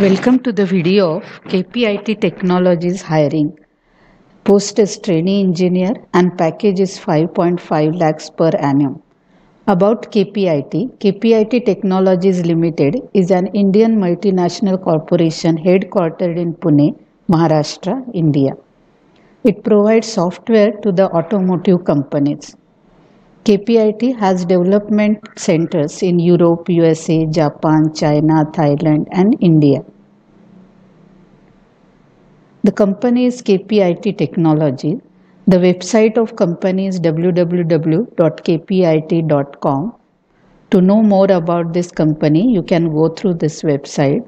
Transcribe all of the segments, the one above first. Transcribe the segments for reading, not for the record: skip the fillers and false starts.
Welcome to the video of KPIT Technologies hiring. Post is trainee engineer and package is 5.5 lakhs per annum. About KPIT, KPIT Technologies Limited is an Indian multinational corporation headquartered in Pune, Maharashtra, India. It provides software to the automotive companies. KPIT has development centers in Europe, USA, Japan, China, Thailand, and India. The company is KPIT Technology. The website of company is www.kpit.com. To know more about this company, you can go through this website.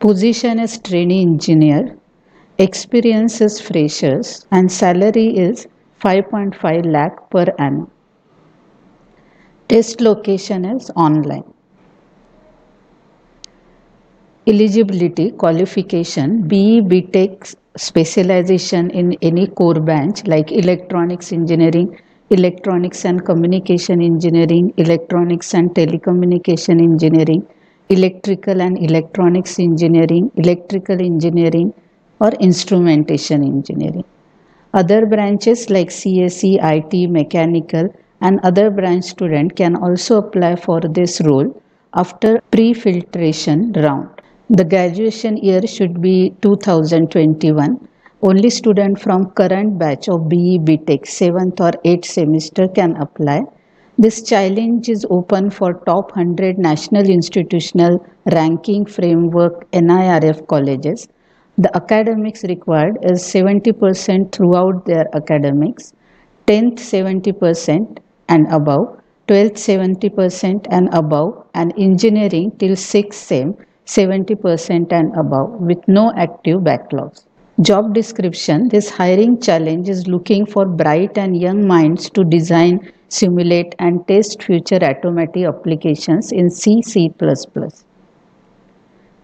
Position is trainee engineer. Experience is freshers. And salary is 5.5 lakh per annum. Test location is online. Eligibility, qualification, BE, BTech, specialization in any core branch like electronics engineering, electronics and communication engineering, electronics and telecommunication engineering, electrical and electronics engineering, electrical engineering or instrumentation engineering. Other branches like CSE, IT, mechanical, and other branch student can also apply for this role after pre-filtration round. The graduation year should be 2021. Only student from current batch of BE, BTech, 7th or 8th semester can apply. This challenge is open for top 100 national institutional ranking framework NIRF colleges. The academics required is 70% throughout their academics, 10th 70% and above, 12th 70% and above, and engineering till 6th SEM 70% and above with no active backlogs. Job description: this hiring challenge is looking for bright and young minds to design, simulate and test future automotive applications in C, C++.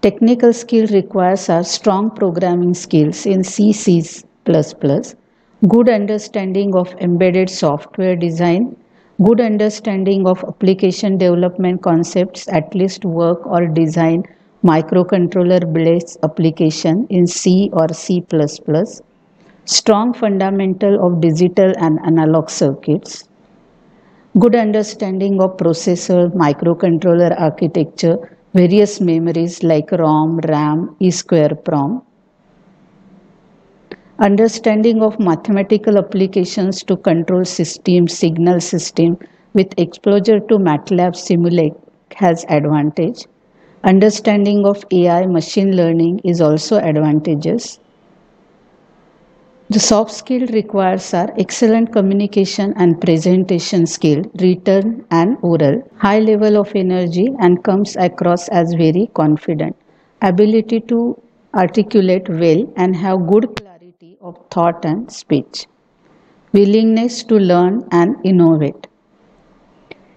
Technical skill requires are strong programming skills in C, C++, good understanding of embedded software design, good understanding of application development concepts, at least work or design microcontroller-based application in C or C++, strong fundamental of digital and analog circuits, good understanding of processor, microcontroller architecture, various memories like ROM, RAM, E2PROM, understanding of mathematical applications to control system, signal system with exposure to MATLAB, Simulink has advantage. Understanding of AI, machine learning is also advantageous. The soft skill requires are excellent communication and presentation skill, written and oral, high level of energy and comes across as very confident, ability to articulate well and have good clarity of thought and speech, willingness to learn and innovate,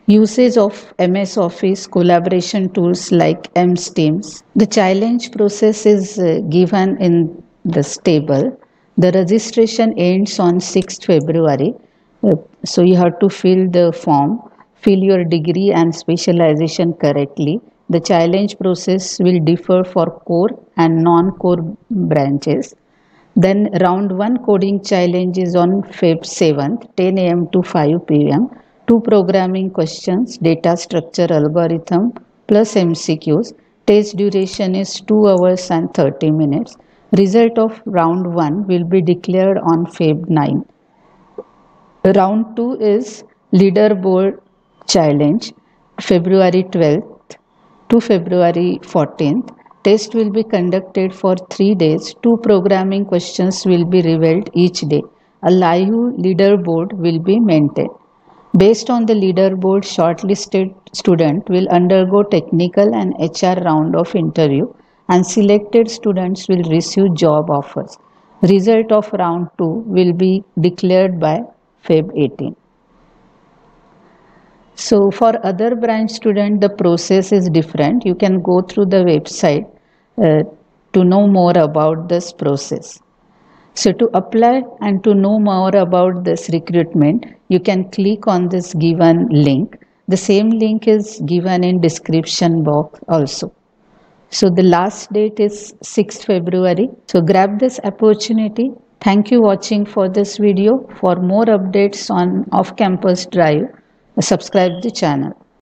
usage of MS Office, collaboration tools like MS Teams. The challenge process is given in this table. The registration ends on 6th February. So you have to fill the form, fill your degree and specialization correctly. The challenge process will differ for core and non-core branches. Then round 1 coding challenge is on Feb 7th, 10 a.m. to 5 p.m. 2 programming questions, data structure algorithm plus MCQs. Test duration is 2 hours and 30 minutes. Result of round 1 will be declared on Feb 9. Round 2 is leaderboard challenge, February 12th. To February 14th, test will be conducted for 3 days. 2 programming questions will be revealed each day. A live leaderboard will be maintained. Based on the leaderboard, shortlisted student will undergo technical and HR round of interview, and selected students will receive job offers. Result of round 2 will be declared by Feb 18. So for other branch student, the process is different. You can go through the website to know more about this process. So to apply and to know more about this recruitment, you can click on this given link. The same link is given in description box also. So the last date is 6th February. So grab this opportunity. Thank you watching for this video. For more updates on off-campus drive, subscribe the channel.